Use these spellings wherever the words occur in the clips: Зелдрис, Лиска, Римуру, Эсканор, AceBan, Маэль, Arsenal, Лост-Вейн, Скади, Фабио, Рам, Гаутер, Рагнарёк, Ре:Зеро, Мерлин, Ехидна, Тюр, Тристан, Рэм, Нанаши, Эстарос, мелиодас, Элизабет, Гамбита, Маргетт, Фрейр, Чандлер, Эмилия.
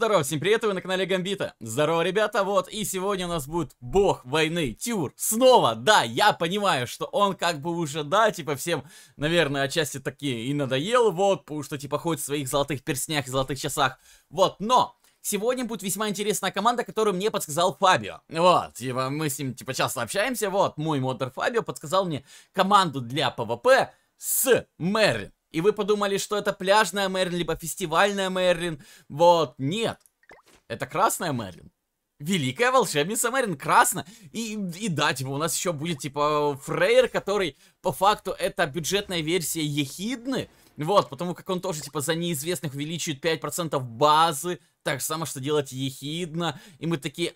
Здорово, всем привет, вы на канале Гамбита. Здорово, ребята, вот, и сегодня у нас будет бог войны, Тюр. Снова, да, я понимаю, что он как бы уже, да, типа, всем, наверное, отчасти такие и надоел, вот, потому что, типа, ходит в своих золотых перстнях и золотых часах, вот, но... Сегодня будет весьма интересная команда, которую мне подсказал Фабио. Вот, типа, мы с ним, типа, часто общаемся, вот, мой модер Фабио подсказал мне команду для ПВП с Мерлин. И вы подумали, что это пляжная Мерлин, либо фестивальная Мерлин. Вот, нет. Это красная Мерлин. Великая волшебница Мерлин, красно. И да, типа, у нас еще будет, типа, Фрейр, который, по факту, это бюджетная версия Ехидны. Вот, потому как он тоже, типа, за неизвестных увеличивает 5% базы. Так же самое, что делать Ехидна. И мы такие,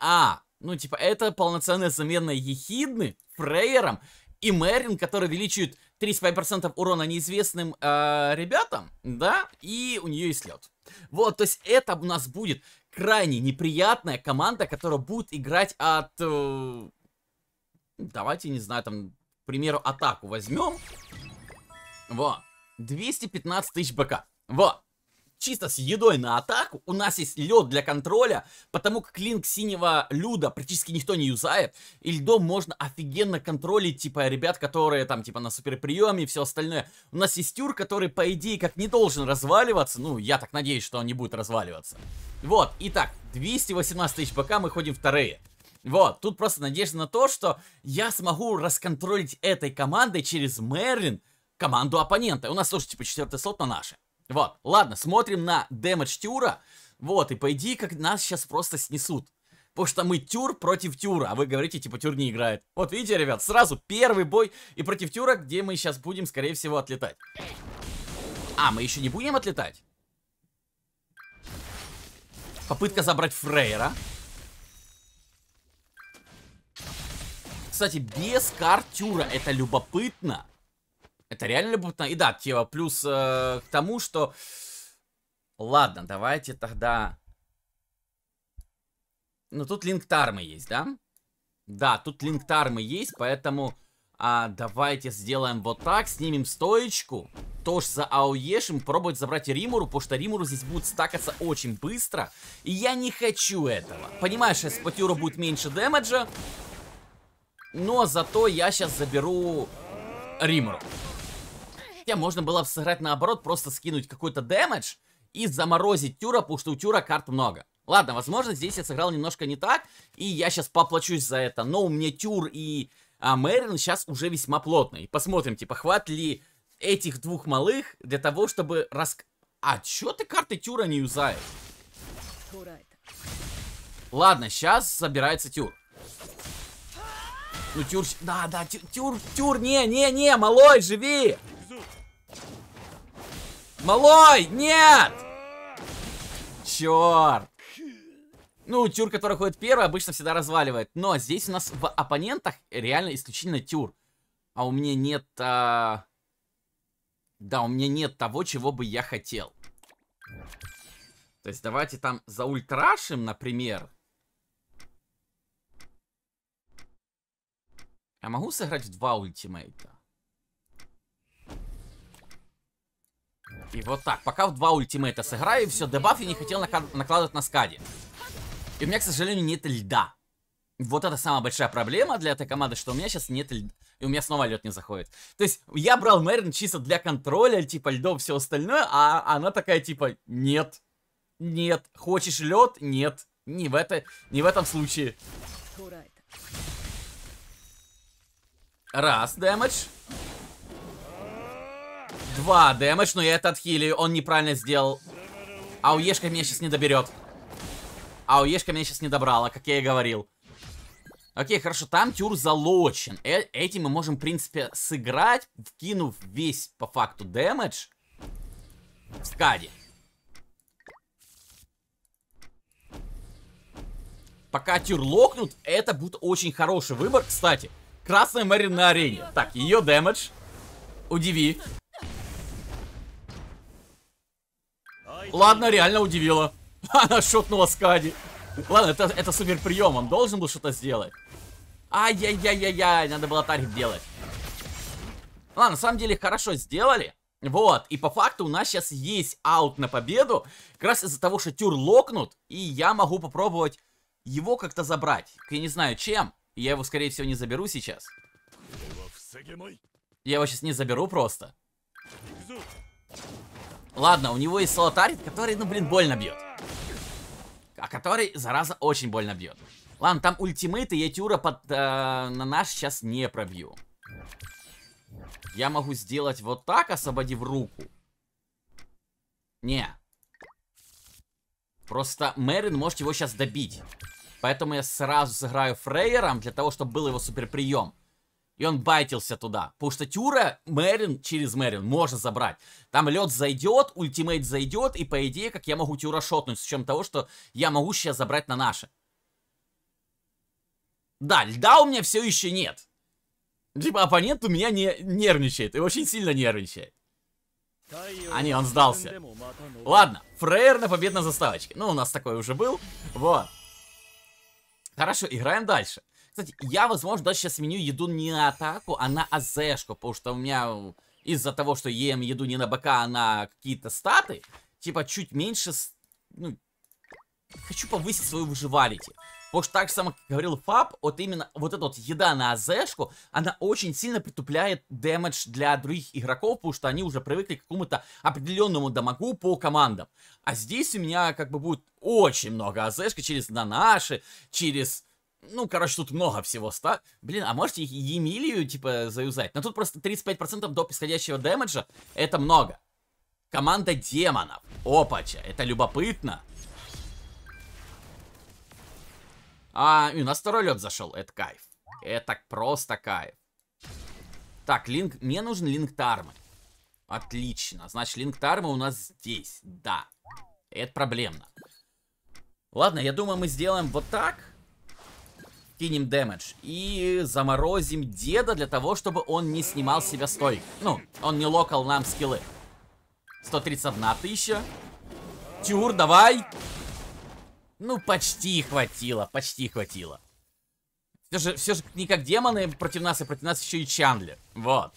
ну, типа, это полноценная замена Ехидны Фрейером. И Мерлин, который увеличивает 35% урона неизвестным ребятам, да, и у нее есть лед. Вот, то есть это у нас будет крайне неприятная команда, которая будет играть от... давайте, не знаю, там, к примеру, атаку возьмем. Вот. 215 тысяч БК. Вот. Чисто с едой на атаку. У нас есть лед для контроля, потому как линк синего люда практически никто не юзает. И льдом можно офигенно контролить, типа, ребят, которые там, типа, на суперприеме и все остальное. У нас есть Тюр, который, по идее, как не должен разваливаться. Ну, я так надеюсь, что он не будет разваливаться. Вот. Итак, 218 тысяч БК, мы ходим вторые. Вот. Тут просто надежда на то, что я смогу расконтролить этой командой через Мерлин команду оппонента. У нас тоже, типа, четвертый слот на наши. Вот, ладно, смотрим на дэмэдж Тюра. Вот, и по идее, как нас сейчас просто снесут. Потому что мы Тюр против Тюра, а вы говорите, типа, Тюр не играет. Вот видите, ребят, сразу первый бой и против Тюра, где мы сейчас будем, скорее всего, отлетать. А, мы еще не будем отлетать? Попытка забрать Фрейра. Кстати, без карт Тюра, это любопытно. Это реально любопытно. И да, типа, плюс к тому, что... Ладно, давайте тогда... Ну, тут линк тармы есть, да? Да, тут линк тармы есть, поэтому... давайте сделаем вот так, снимем стоечку. Тоже за ауешем, пробовать забрать Римуру, потому что Римуру здесь будет стакаться очень быстро. И я не хочу этого. Понимаешь, сейчас по Тюру будет меньше дэмэджа. Но зато я сейчас заберу Римуру. Хотя можно было бы сыграть наоборот, просто скинуть какой-то дэмэдж и заморозить Тюра, потому что у Тюра карт много. Ладно, возможно, здесь я сыграл немножко не так, и я сейчас поплачусь за это. Но у меня Тюр и Мерлин сейчас уже весьма плотные. Посмотрим, типа, хватит ли этих двух малых для того, чтобы... А, чё ты карты Тюра не юзаешь? Ладно, сейчас собирается Тюр. Ну, Тюр... Да, Тюр, не, малой, живи! Малой, нет! Черт! Ну, Тюр, который ходит первый, обычно всегда разваливает. Но здесь у нас в оппонентах реально исключительно Тюр. А у меня нет... Да, у меня нет того, чего бы я хотел. То есть давайте там заультрашим, например. Я могу сыграть в два ультимейта? И вот так, пока в два ультимейта сыграю, и все, дебаф я не хотел накладывать на Скади. И у меня, к сожалению, нет льда. Вот это самая большая проблема для этой команды, что у меня сейчас нет льда. И у меня снова лед не заходит. То есть, я брал Мерлин чисто для контроля, типа, льдов, все остальное, а она такая, типа, нет. Нет. Хочешь лед? Нет. Не в этом случае. Раз, дэмэдж. Два дэмэдж, но я это отхилию. Он неправильно сделал. Ауешка меня сейчас не доберет. Ауешка меня сейчас не добрала, как я и говорил. Окей, хорошо. Там Тюр залочен. Этим мы можем, в принципе, сыграть, вкинув весь, по факту, дэмэдж. В Скади. Пока Тюр локнут, это будет очень хороший выбор, кстати. Красная Мерлин на арене. Так, ее дэмэдж. Удиви. Ладно, реально удивила. Она шотнула Скади. Ладно, это супер прием. Он должен был что-то сделать. Ай-яй-яй-яй-яй. Надо было таргет делать. Ладно, на самом деле хорошо сделали. Вот, и по факту у нас сейчас есть аут на победу, как раз из-за того, что Тюр локнут, и я могу попробовать его как-то забрать. Я не знаю чем, я его, скорее всего, не заберу сейчас. Я его сейчас не заберу просто. Ладно, у него есть салатарит, который, ну, блин, больно бьет. А который, зараза, очень больно бьет. Ладно, там ультимейты, я Тюра на наш сейчас не пробью. Я могу сделать вот так, освободив руку. Не. Просто Мерлин может его сейчас добить. Поэтому я сразу сыграю Фрейером, для того, чтобы был его суперприем. И он байтился туда. Потому что Тюра Мерлин через Мерлин можно забрать. Там лед зайдет, ультимейт зайдет. И по идее, как я могу Тюра шотнуть. С учетом того, что я могу сейчас забрать на наши. Да, льда у меня все еще нет. Типа оппонент у меня не нервничает. И очень сильно нервничает. А не, он сдался. Ладно, Фрейр на победной заставочке. Ну, у нас такой уже был. Вот. Хорошо, играем дальше. Кстати, я, возможно, даже сейчас сменю еду не на атаку, а на АЗшку. Потому что у меня из-за того, что ем еду не на бока, а на какие-то статы, типа чуть меньше... Ну, хочу повысить свою выживалити. Потому что так же самое, как говорил Фаб, вот именно вот эта вот еда на АЗшку, она очень сильно притупляет дэмэдж для других игроков, потому что они уже привыкли к какому-то определенному дамагу по командам. А здесь у меня как бы будет очень много АЗшки через Нанаши, через... Ну, короче, тут много всего. Блин, а можете Эмилию, типа, заюзать? Но тут просто 35% доп. Исходящего дэмэджа. Это много. Команда демонов. Опача, это любопытно. А, и у нас второй лед зашел. Это кайф. Это просто кайф. Так, линк... Мне нужен линк тармы. Отлично. Значит, линк тармы у нас здесь. Да. Это проблемно. Ладно, я думаю, мы сделаем вот так. Кинем дэмэдж и заморозим деда для того, чтобы он не снимал с себя стойк. Ну, он не локал нам скиллы. 131 000. Тюр, давай. Ну, почти хватило, почти хватило. Все же не как демоны против нас, и против нас еще и Чандлер. Вот.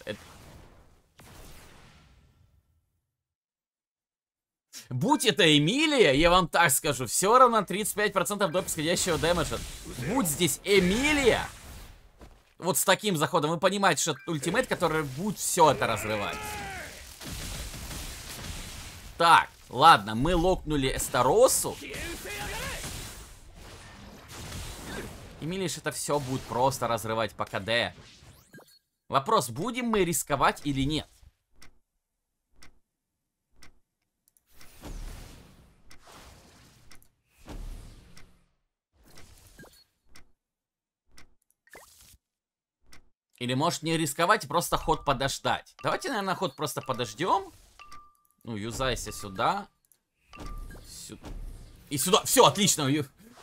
Будь это Эмилия, я вам так скажу, все равно 35% до исходящего дэмэджа. Будь здесь Эмилия, вот с таким заходом, вы понимаете, что ультимейт, который будет все это разрывать. Так, ладно, мы локнули Эстаросу. Эмилия это все будет просто разрывать по КД. Вопрос, будем мы рисковать или нет? Или может не рисковать, просто ход подождать. Давайте, наверное, ход просто подождем. Ну, юзайся сюда. И сюда. Все, отлично.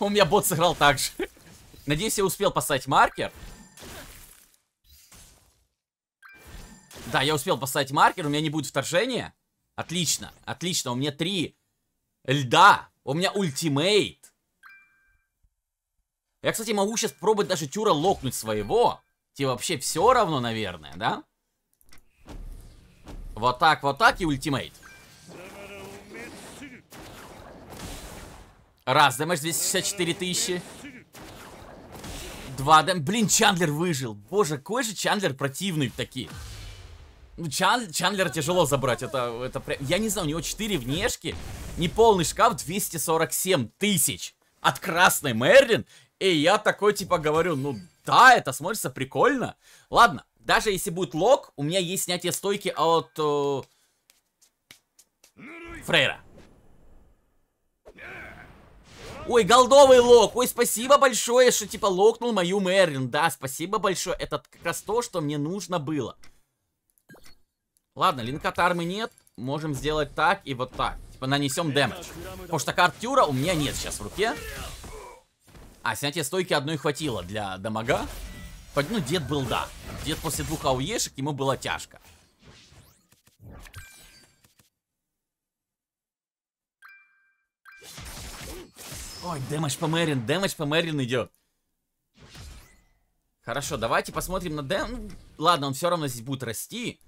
У меня бот сыграл так же. Надеюсь, я успел поставить маркер. Да, я успел поставить маркер. У меня не будет вторжения. Отлично. Отлично. У меня 3 льда. У меня ультимейт. Я, кстати, могу сейчас пробовать даже Тюра локнуть своего. Тебе вообще все равно, наверное, да? Вот так и ультимейт. Раз, дэмэдж 264 000. Два дэмэдж. Блин, Чандлер выжил. Боже, какой же Чандлер противный такие. Ну, Чандлера тяжело забрать. Это прям... Я не знаю, у него 4 внешки. Неполный шкаф 247 000. От красной Мерлин. И я такой, типа, говорю, ну... Да, это смотрится прикольно. Ладно, даже если будет лок, у меня есть снятие стойки от Фрейра. Ой, голдовый лок. Ой, спасибо большое, что типа локнул мою Мерлин. Да, спасибо большое. Это как раз то, что мне нужно было. Ладно, линка тармы нет. Можем сделать так и вот так. Типа нанесем дэмэдж. Потому что карт Тюра у меня нет сейчас в руке. А, снятие стойки одной хватило для дамага. Хоть, ну, дед был, да. Дед после 2 ауешек, ему было тяжко. Ой, дэмэдж по Мерлин идет. Хорошо, давайте посмотрим на дэм... Ладно, он все равно здесь будет расти.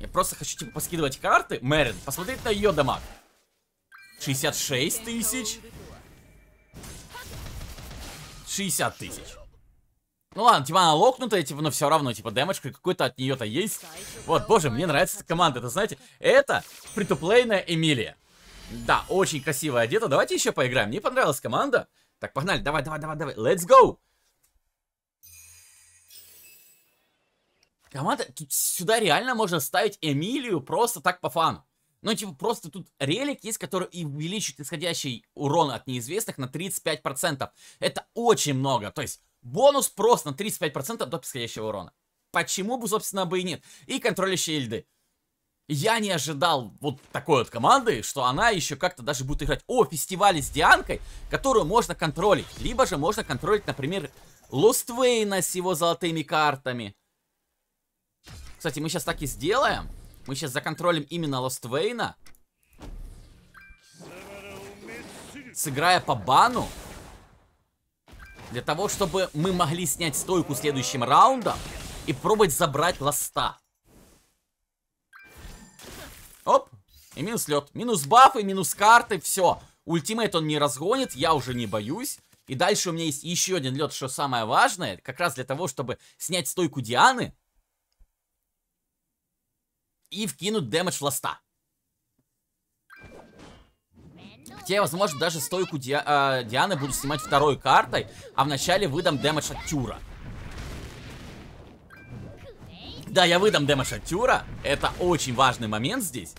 Я просто хочу, типа, поскидывать карты. Мерлин, посмотреть на ее дамаг. 66 тысяч. 60 тысяч. Ну ладно, типа она локнутая, типа, но все равно, типа, дэмэджка какой-то от нее-то есть. Вот, боже, мне нравится эта команда, это, знаете, это фритуплейная Эмилия. Да, очень красиво одета, давайте еще поиграем, мне понравилась команда. Так, погнали, давай, давай, давай, давай, let's go! Команда, тут сюда реально можно ставить Эмилию просто так по фану. Ну, типа, просто тут релик есть, который и увеличит исходящий урон от неизвестных на 35%. Это очень много, то есть... Бонус просто на 35% до исходящего урона. Почему бы, собственно, бы и нет. И контролящие льды. Я не ожидал вот такой вот команды, что она еще как-то даже будет играть. О, фестивале с Дианкой, которую можно контролить. Либо же можно контролить, например, Лост-Вейна с его золотыми картами. Кстати, мы сейчас так и сделаем. Мы сейчас законтролим именно Лост-Вейна. Сыграя по бану. Для того, чтобы мы могли снять стойку следующим раундом и пробовать забрать лоста. Оп. И минус лед. Минус бафы, минус карты. Все. Ультимейт он не разгонит. Я уже не боюсь. И дальше у меня есть еще один лед, что самое важное. Как раз для того, чтобы снять стойку Дианы. И вкинуть дэмэдж в лоста. Я, возможно, даже стойку Дианы буду снимать второй картой, а вначале выдам дэмэдж от Тюра. Да, я выдам дэмэдж от Тюра. Это очень важный момент здесь.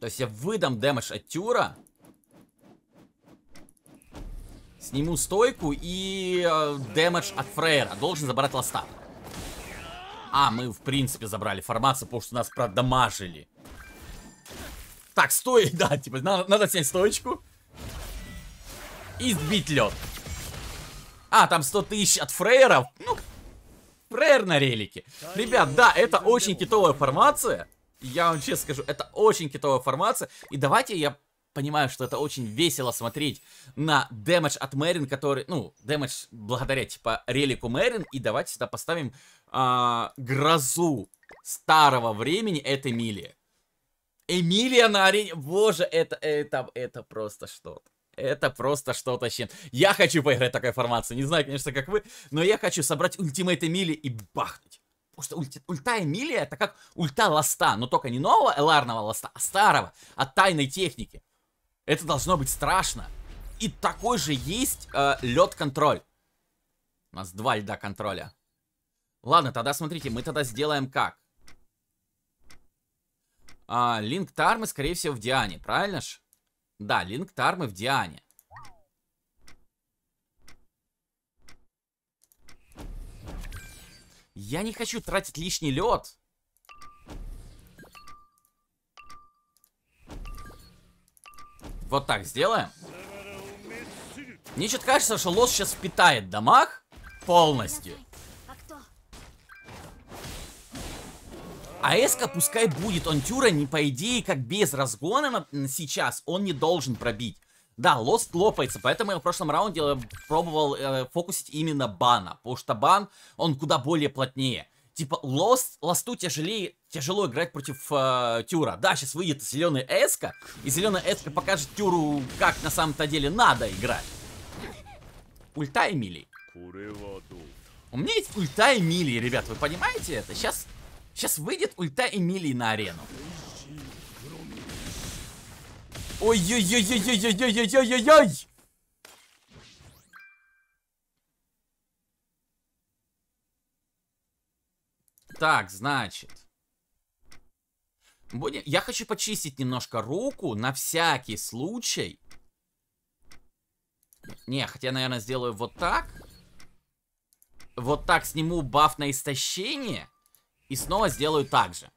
То есть я выдам дэмэдж от Тюра. Сниму стойку и дэмэдж от Фрейра. Должен забрать лоста. А, мы, в принципе, забрали формацию, потому что нас продамажили. Так, стой, да, типа, надо снять стоечку. И сбить лед. А, там 100 тысяч от Фрейров. Ну, Фрейр на релике. Ребят, да, это очень китовая формация. Я вам честно скажу, это очень китовая формация. И давайте я понимаю, что это очень весело смотреть на дэмэдж от Мерлин, который, ну, дэмэдж благодаря, типа, релику Мерлин. И давайте сюда поставим грозу старого времени, это Эмилия. Эмилия на арене. Боже, это просто что-то. Это просто что-то с чем. Я хочу поиграть такой формации. Не знаю, конечно, как вы, но я хочу собрать ультимейт Эмилии и бахнуть. Потому что ульта Эмилия это как ульта лоста, но только не нового эларного лоста, а старого, от тайной техники. Это должно быть страшно. И такой же есть лед-контроль. У нас два льда контроля. Ладно, тогда смотрите, мы тогда сделаем как? Линк Тармы, скорее всего, в Диане, правильно ж? Да, Линк Тармы в Диане. Я не хочу тратить лишний лед. Вот так сделаем. Мне что-то кажется, что лос сейчас впитает дамаг полностью. А эска пускай будет, он Тюра, не по идее, как без разгона сейчас, он не должен пробить. Да, лост лопается, поэтому я в прошлом раунде пробовал фокусить именно бана, потому что бан, он куда более плотнее. Типа, лосту тяжело играть против Тюра. Да, сейчас выйдет зеленая эска, и зеленая эска покажет Тюру, как на самом-то деле надо играть. Ульта Эмилии. У меня есть ульта Эмилии, ребят, вы понимаете это? Сейчас выйдет ульта Эмилии на арену. Ой-ой-ой-ой-ой-ой-ой-ой-ой-ой-ой! Так, значит. Я хочу почистить немножко руку на всякий случай. Не, хотя, наверное, сделаю вот так. Вот так сниму баф на истощение. И снова сделаю так же.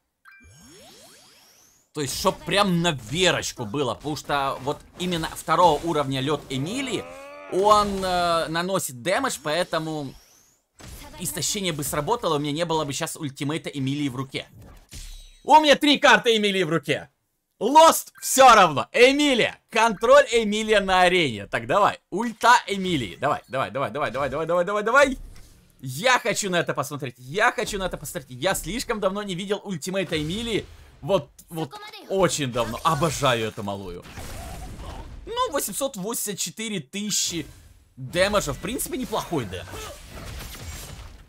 То есть, чтоб прям на верочку было. Потому что вот именно второго уровня лед Эмилии, он наносит дэмэдж, поэтому истощение бы сработало, у меня не было бы сейчас ультимейта Эмилии в руке. У меня три карты Эмилии в руке. Лост все равно. Эмилия. Контроль Эмилия на арене. Так, давай. Ульта Эмилии. Давай, давай, давай, давай, давай, давай, давай, давай. Я хочу на это посмотреть. Я хочу на это посмотреть. Я слишком давно не видел ультимейта Эмилии. Вот очень давно. Обожаю эту малую. Ну, 884 тысячи демеджа. В принципе, неплохой демедж.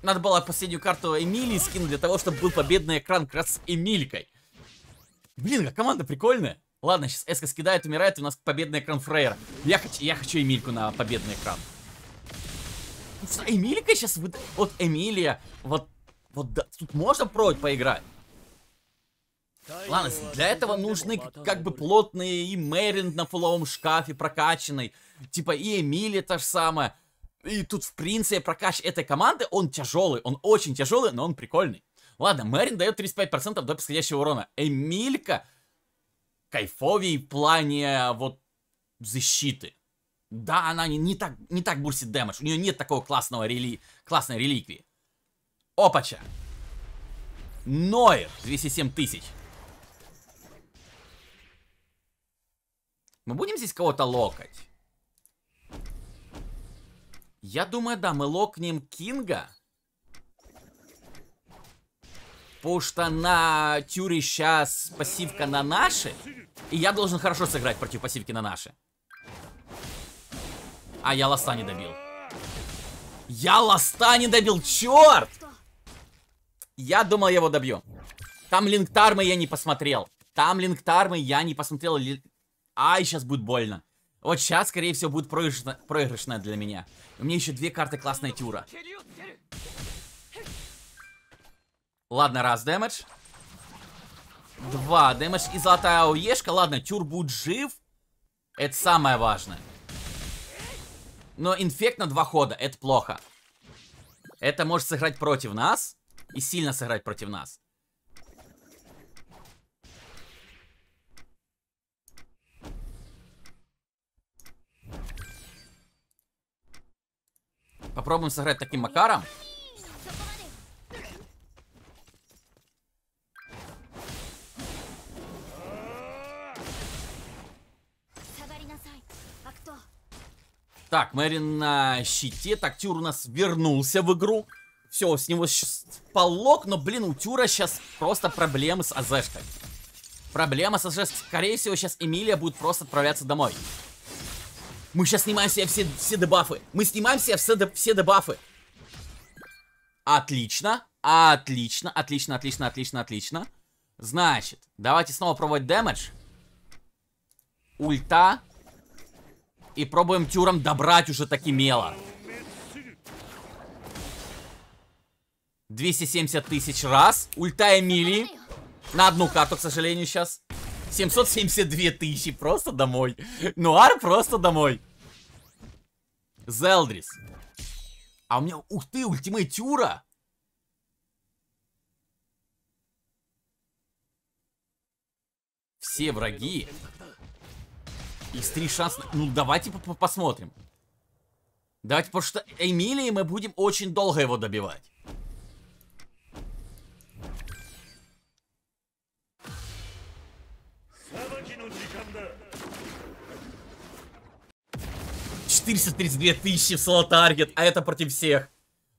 Надо было последнюю карту Эмилии скинуть для того, чтобы был победный экран как раз с Эмилькой. Блин, а команда прикольная. Ладно, сейчас Эска скидает, умирает, и у нас победный экран Фрейра. Я хочу Эмильку на победный экран. Эмилика сейчас выдает. Вот Эмилия. Вот да. Тут можно против поиграть. Ладно, для этого нужны как бы плотные и Мерлин на фуловом шкафе прокачанный. Типа и Эмилия та же самая. И тут в принципе прокач этой команды, он тяжелый. Он очень тяжелый, но он прикольный. Ладно, Мерлин дает 35% до подходящего урона. Эмилька кайфовее в плане вот защиты. Да, она не так бурсит дэмэдж. У нее нет такого классной реликвии. Опача. Ноер. 207 тысяч. Мы будем здесь кого-то локать? Я думаю, да, мы локнем Кинга. Потому что на Тюре сейчас пассивка Нанаши. И я должен хорошо сыграть против пассивки Нанаши. А, я Лоста не добил. Я Лоста не добил, черт! Я думал, я его добью. Там линктармы я не посмотрел. Ай, сейчас будет больно. Вот сейчас, скорее всего, будет проигрышная для меня. У меня еще две карты классной Тюра. Ладно, раз дэмэдж. Два дэмэдж и золотая ОЕшка. Ладно, Тюр будет жив. Это самое важное. Но инфект на 2 хода, это плохо. Это может сыграть против нас. И сильно сыграть против нас. Попробуем сыграть таким макаром. Так, Мэрин на щите. Так, Тюр у нас вернулся в игру. Все, с него полок, но, блин, у Тюра сейчас просто проблемы с АЗшкой. Проблема с АЗшкой. Скорее всего, сейчас Эмилия будет просто отправляться домой. Мы сейчас снимаем себе все дебафы. Отлично. Отлично. Значит, давайте снова пробовать дэмэдж. Ульта. И пробуем Тюром добрать уже таки мела. 270 тысяч раз. Ульта Эмилии. На одну карту, к сожалению, сейчас. 772 тысячи. Просто домой. Нуар просто домой. Зелдрис. А у меня... Ух ты, ультимейт Тюра. Все враги. Из 3 шанса... Ну, давайте посмотрим. Давайте, потому что Эмилии мы будем очень долго его добивать. $432 000 в соло-таргет, а это против всех.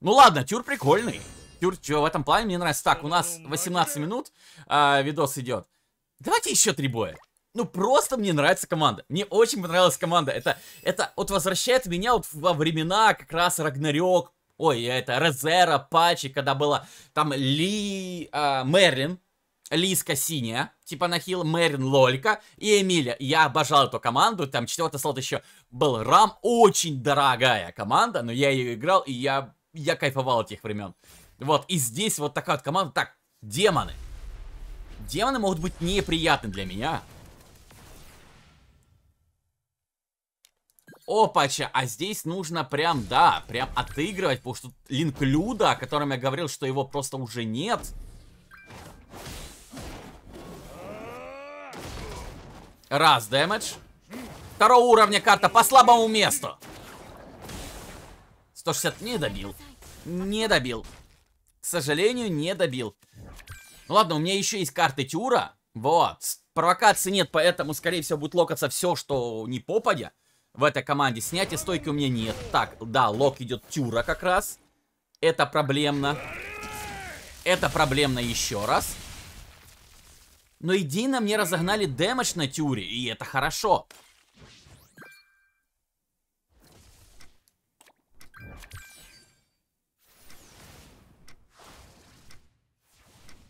Ну ладно, Тюр прикольный. Тюр, в этом плане мне нравится. Так, у нас 18 минут видос идет. Давайте еще 3 боя. Ну просто мне нравится команда. Мне очень понравилась команда. Это вот возвращает меня вот во времена как раз Рагнарёк. Ой, это Ре:Зеро, патчи, когда было там Мерлин. Лиска синяя, типа нахил, Мэрин Лолька и Эмилия. Я обожал эту команду, там 4-й слот еще был Рам. Очень дорогая команда, но я ее играл, и я кайфовал от тех времен. Вот, и здесь вот такая вот команда. Так, демоны. Демоны могут быть неприятны для меня. Опача, а здесь нужно прям, да, прям отыгрывать, потому что Линклюда, о котором я говорил, что его просто уже нет... Раз дэмэдж. 2-го уровня карта по слабому месту. 160 не добил. К сожалению, не добил. Ну ладно, у меня еще есть карты Тюра. Вот. Провокации нет, поэтому, скорее всего, будет локаться все, что не попадя в этой команде. Снятия стойки у меня нет. Так, да, лок идет Тюра как раз. Это проблемно. Это проблемно еще раз. Но идейно мне разогнали дэмэдж на Тюре, и это хорошо.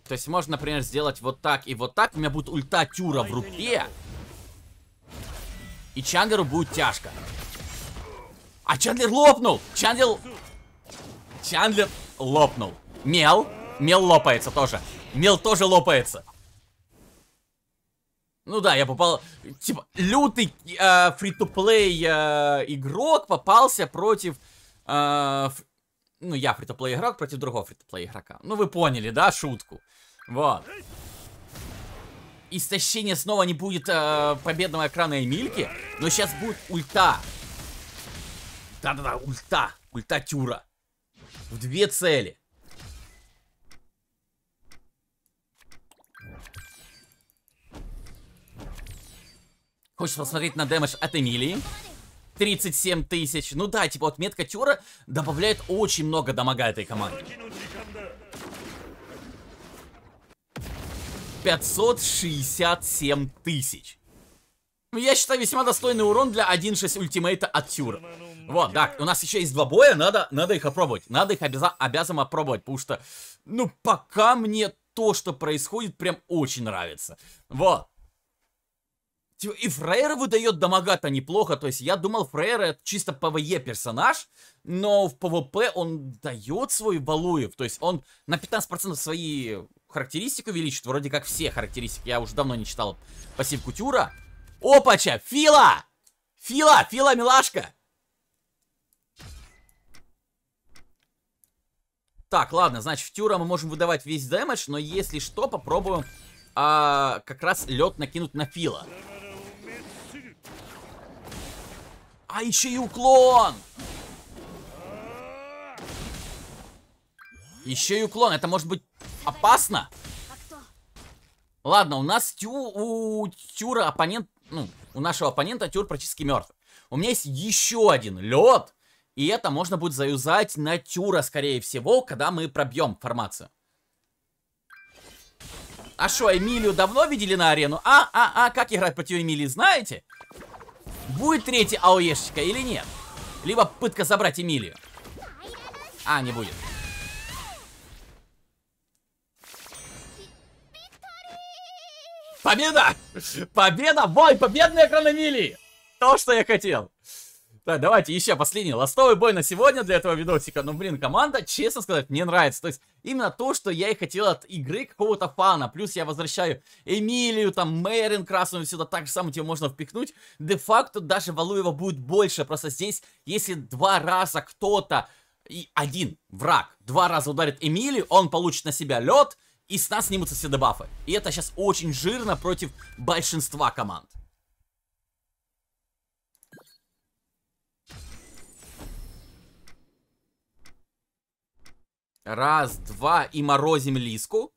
То есть можно, например, сделать вот так и вот так. У меня будет ульта Тюра в руке. И Чандлеру будет тяжко. А Чандлер лопнул! Чандлер лопнул. Мел лопается тоже. Мел тоже лопается. Ну да, я попал... Типа, лютый фри-то-плей игрок попался против... Ну, я фри-то-плей игрок против другого фри-то-плей игрока. Ну, вы поняли, да, шутку? Вот. Истощение снова не будет победного экрана Эмильки. Но сейчас будет ульта. Да-да-да, ульта. Ульта Тюра. В две цели. Хочется посмотреть на дэмэдж от Эмилии. 37 тысяч. Ну да, типа вот метка Тюра добавляет очень много дамага этой команде. 567 тысяч. Я считаю, весьма достойный урон для 1.6 ультимейта от Тюра. Вот, да, у нас еще есть два боя, надо их опробовать. Надо их обязательно опробовать, потому что, ну, пока мне то, что происходит, прям очень нравится. Вот. И Фрейр выдает дамага-то неплохо, то есть я думал, Фрейр это чисто ПВЕ персонаж, но в ПВП он дает свой валуев, то есть он на 15% свои характеристики увеличит, вроде как все характеристики, я уже давно не читал пассивку Тюра. Опача, Фила! Фила, милашка! Так, ладно, значит, в Тюра мы можем выдавать весь дэмэдж, но если что, попробуем как раз лед накинуть на Фила. А еще и уклон! Еще и уклон. Это может быть опасно? Ладно, у нас у Тюра оппонент... Ну, у нашего оппонента Тюр практически мертв. У меня есть еще один лед. И это можно будет заюзать на Тюра, скорее всего, когда мы пробьем формацию. А что, Эмилию давно видели на арену? Как играть против Эмилии, знаете? Будет третий АОЕшечка или нет? Либо пытка забрать Эмилию. А, не будет. Победа! Победа! Бой! Победный экран Эмилии! То, что я хотел. Так, давайте еще последний ластовый бой на сегодня для этого видосика. Ну, блин, команда, честно сказать, мне нравится. То есть, именно то, что я и хотел от игры какого-то фана. Плюс я возвращаю Эмилию, там, Мерлин красную сюда. Так же самое тебе можно впихнуть. Де-факто даже валуева будет больше. Просто здесь, если два раза кто-то, и один враг, два раза ударит Эмилию, он получит на себя лед, и с нас снимутся все дебафы. И это сейчас очень жирно против большинства команд. Раз, два, и морозим Лиску.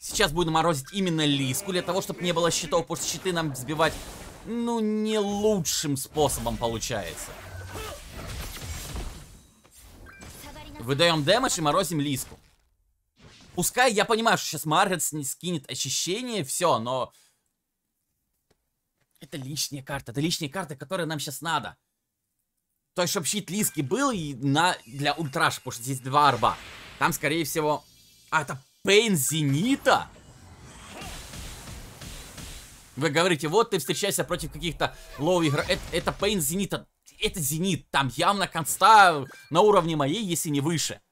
Сейчас будем морозить именно Лиску, для того, чтобы не было щитов, потому что щиты нам сбивать, ну, не лучшим способом получается. Выдаем дэмэдж и морозим Лиску. Пускай, я понимаю, что сейчас Маргетт скинет очищение, все, но... это лишняя карта, которая нам сейчас надо. То есть, чтобы щит Лиски был и для ультраша, потому что здесь два арба. Там, скорее всего... А, это Пейн Зенита? Вы говорите, вот ты встречаешься против каких-то лоу-игроков. Это Пейн Зенита. Это Зенит. Там явно конста на уровне моей, если не выше.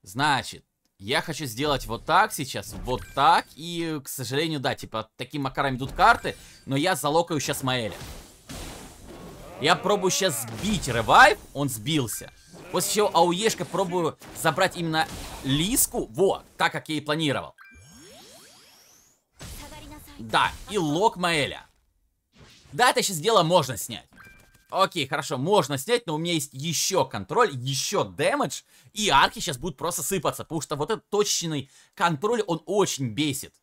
Значит, я хочу сделать вот так сейчас, вот так. И, к сожалению, да, типа, таким макаром идут карты. Но я залокаю сейчас Маэля. Я пробую сейчас сбить ревайв. Он сбился. После чего АУЕшка пробую забрать именно Лиску. Вот, так, как я и планировал. Да, и лок Маэля. Да, это сейчас дело можно снять. Окей, хорошо, можно снять, но у меня есть еще контроль, еще дэмэдж. И арки сейчас будут просто сыпаться, потому что вот этот точечный контроль, он очень бесит.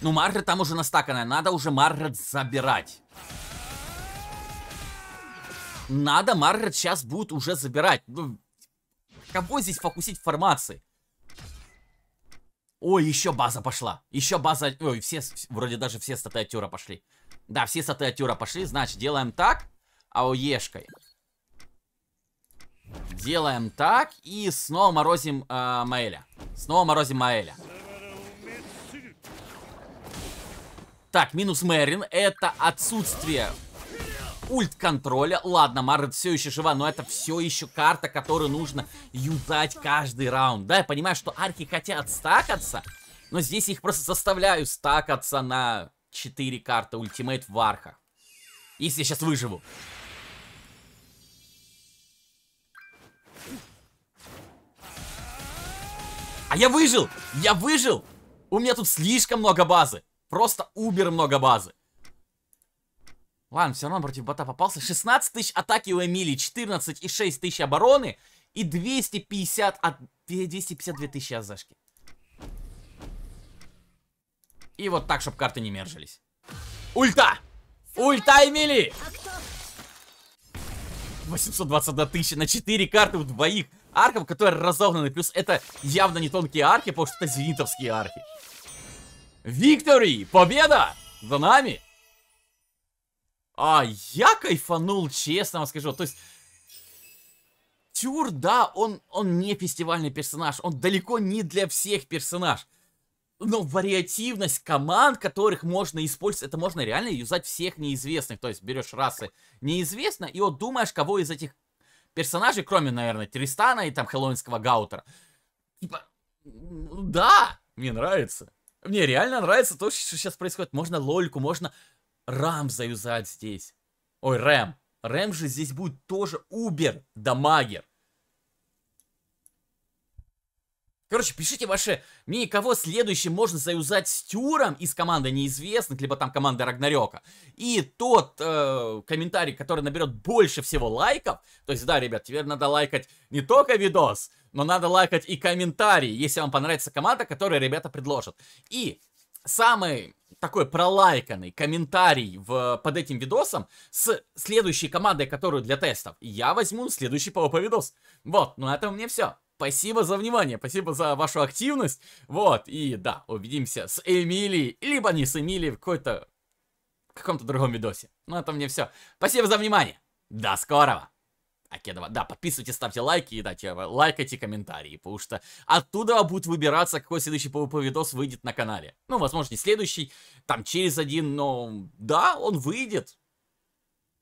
Ну, Маргетт там уже настаканная. Надо уже Маргетт забирать. Надо, Маргетт сейчас будет уже забирать. Ну, кого здесь фокусить формации? Ой, еще база пошла. Еще база... Ой, все... Вроде даже все статы от Тюра пошли. Да, все статы от Тюра пошли. Значит, делаем так. АОЕшкой. Делаем так. И снова морозим Маэля. Снова морозим Маэля. Так, минус Мерлин. Это отсутствие ульт-контроля. Ладно, Маргетт все еще жива, но это все еще карта, которую нужно юзать каждый раунд. Да, я понимаю, что архи хотят стакаться, но здесь их просто заставляю стакаться на 4 карты ультимейт в архах. Если я сейчас выживу. А я выжил! Я выжил! У меня тут слишком много базы. Просто убер много базы. Ладно, все равно против бота попался. 16 тысяч атаки у Эмилии, 14 и 6 тысяч обороны и 252 тысячи азашки. И вот так, чтобы карты не мержились. Ульта! Ульта Эмилии! 821 тысяча на 4 карты у двоих арков, которые разогнаны. Плюс это явно не тонкие арки, потому что это зенитовские арки. Виктори! Победа! За нами! А я кайфанул, честно вам скажу. То есть, Тюр, да, он не фестивальный персонаж. Он далеко не для всех персонаж. Но вариативность команд, которых можно использовать, это можно реально юзать всех неизвестных. То есть, берешь расы неизвестно, и вот думаешь, кого из этих персонажей, кроме, наверное, Тристана и там хэллоуинского Гаутера. Типа, да, мне нравится. Мне реально нравится то, что сейчас происходит. Можно лольку, можно... Рам заюзать здесь. Ой, Рэм. Рэм же здесь будет тоже убер-дамагер. Короче, пишите ваше мнение, кого следующим можно заюзать с Тюром из команды неизвестных, либо там команды Рагнарёка. И тот комментарий, который наберет больше всего лайков. То есть, да, ребят, теперь надо лайкать не только видос, но надо лайкать и комментарии, если вам понравится команда, которую ребята предложат. И... самый такой пролайканный комментарий под этим видосом с следующей командой, которую для тестов, я возьму следующий PvP-видос. Вот, на этом у меня все. Спасибо за внимание, спасибо за вашу активность. Вот, и да, увидимся с Эмилией, либо не с Эмилией, в каком-то другом видосе. На этом у меня все. Спасибо за внимание. До скорого. Акедова. Да, подписывайтесь, ставьте лайки и да, лайкайте комментарии, потому что оттуда будет выбираться, какой следующий PvP-видос выйдет на канале. Ну, возможно, не следующий, там через один, но да, он выйдет.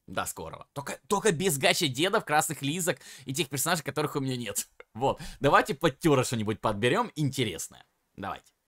До скорого. Только без гача дедов, красных лизок и тех персонажей, которых у меня нет. Вот, давайте под Тюра что-нибудь подберем интересное. Давайте.